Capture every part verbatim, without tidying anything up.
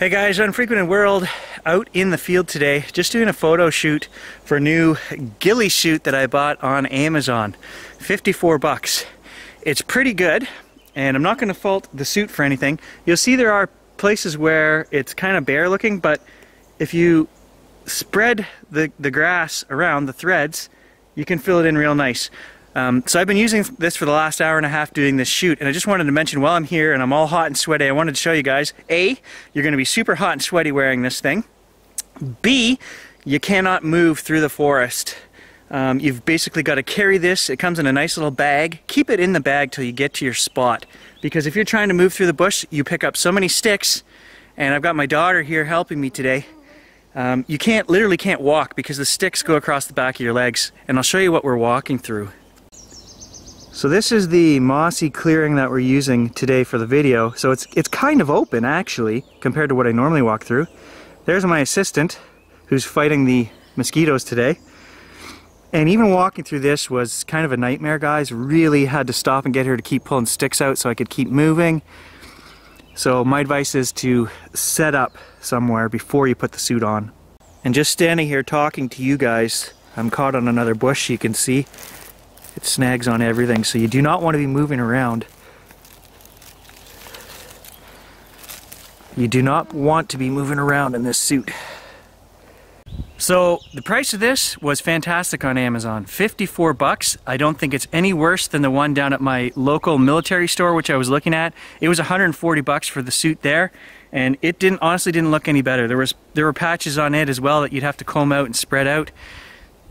Hey guys, Unfrequented World out in the field today, just doing a photo shoot for a new ghillie suit that I bought on Amazon. fifty-four bucks. It's pretty good, and I'm not going to fault the suit for anything. You'll see there are places where it's kind of bare looking, but if you spread the, the grass around, the threads, you can fill it in real nice. Um, so I've been using this for the last hour and a half doing this shoot, and I just wanted to mention while I'm here and I'm all hot and sweaty, I wanted to show you guys, A, you're going to be super hot and sweaty wearing this thing. B, you cannot move through the forest. Um, you've basically got to carry this. It comes in a nice little bag. Keep it in the bag till you get to your spot, because if you're trying to move through the bush, you pick up so many sticks, and I've got my daughter here helping me today. Um, you can't, literally can't walk because the sticks go across the back of your legs, and I'll show you what we're walking through. So this is the mossy clearing that we're using today for the video. So it's it's kind of open actually compared to what I normally walk through. There's my assistant who's fighting the mosquitoes today. And even walking through this was kind of a nightmare, guys. Really had to stop and get her to keep pulling sticks out so I could keep moving. So my advice is to set up somewhere before you put the suit on. And just standing here talking to you guys, I'm caught on another bush, you can see. It snags on everything, so you do not want to be moving around. You do not want to be moving around in this suit. So the price of this was fantastic on Amazon, fifty-four bucks. I don't think it's any worse than the one down at my local military store, which I was looking at. It was one hundred forty bucks for the suit there, and it didn't honestly didn't look any better. There was there were patches on it as well that you'd have to comb out and spread out.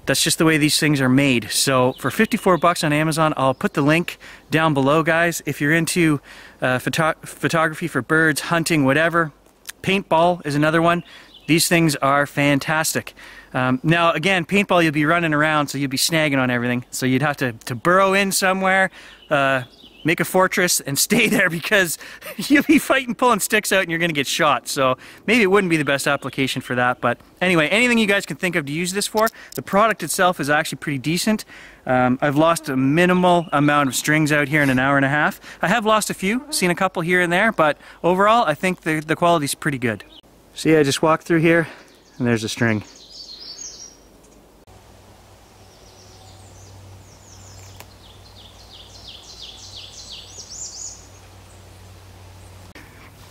That's just the way these things are made. So for fifty-four bucks on Amazon, I'll put the link down below, guys. If you're into uh, photo photography for birds, hunting, whatever, paintball is another one. These things are fantastic. Um, now, again, paintball, you'll be running around, so you'll be snagging on everything. So you'd have to, to burrow in somewhere, uh, make a fortress, and stay there because you'll be fighting, pulling sticks out, and you're going to get shot. So maybe it wouldn't be the best application for that. But anyway, anything you guys can think of to use this for. The product itself is actually pretty decent. Um, I've lost a minimal amount of strings out here in an hour and a half. I have lost a few, seen a couple here and there, but overall, I think the, the quality's pretty good. See, I just walked through here, and there's a string.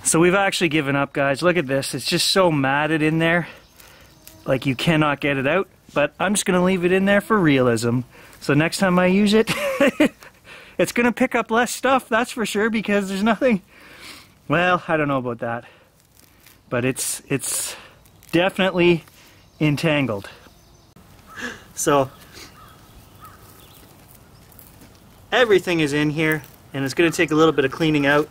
So we've actually given up, guys. Look at this. It's just so matted in there. Like, you cannot get it out. But I'm just going to leave it in there for realism. So next time I use it, it's going to pick up less stuff, that's for sure, because there's nothing... Well, I don't know about that. But it's, it's definitely entangled. So, everything is in here, and it's going to take a little bit of cleaning out.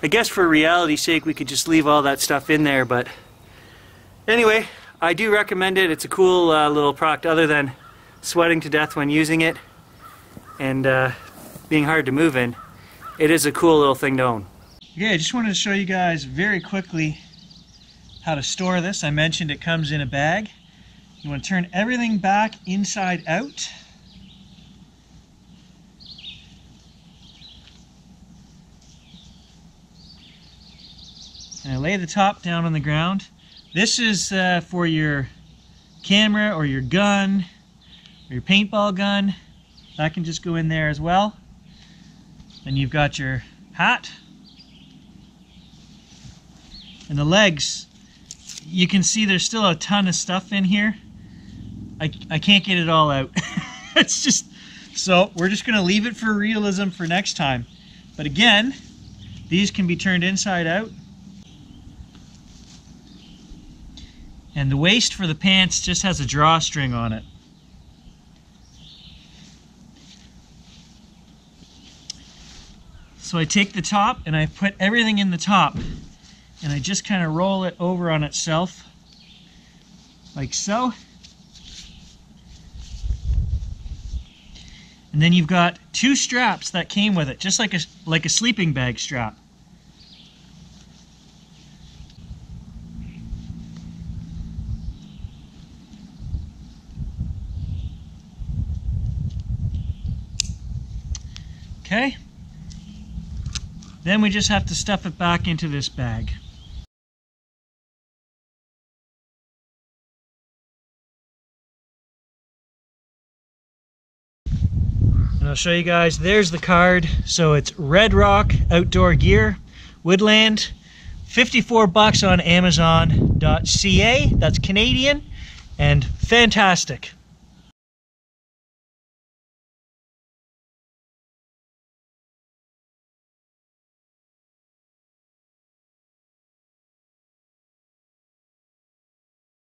I guess for reality's sake, we could just leave all that stuff in there, but anyway, I do recommend it. It's a cool uh, little product other than sweating to death when using it and uh, being hard to move in. It is a cool little thing to own. Okay, I just wanted to show you guys very quickly how to store this. I mentioned it comes in a bag. You want to turn everything back inside out. And I lay the top down on the ground. This is uh, for your camera or your gun, or your paintball gun. That can just go in there as well. Then you've got your hat. And the legs, you can see there's still a ton of stuff in here. I, I can't get it all out. It's just, so we're just gonna leave it for realism for next time. But again, these can be turned inside out. And the waist for the pants just has a drawstring on it. So I take the top and I put everything in the top. And I just kind of roll it over on itself. Like so. And then you've got two straps that came with it. Just like a, like a sleeping bag strap. Okay, then we just have to stuff it back into this bag. and I'll show you guys. There's the card. So it's Red Rock Outdoor Gear, Woodland, fifty-four bucks on amazon dot c a. That's Canadian, and fantastic.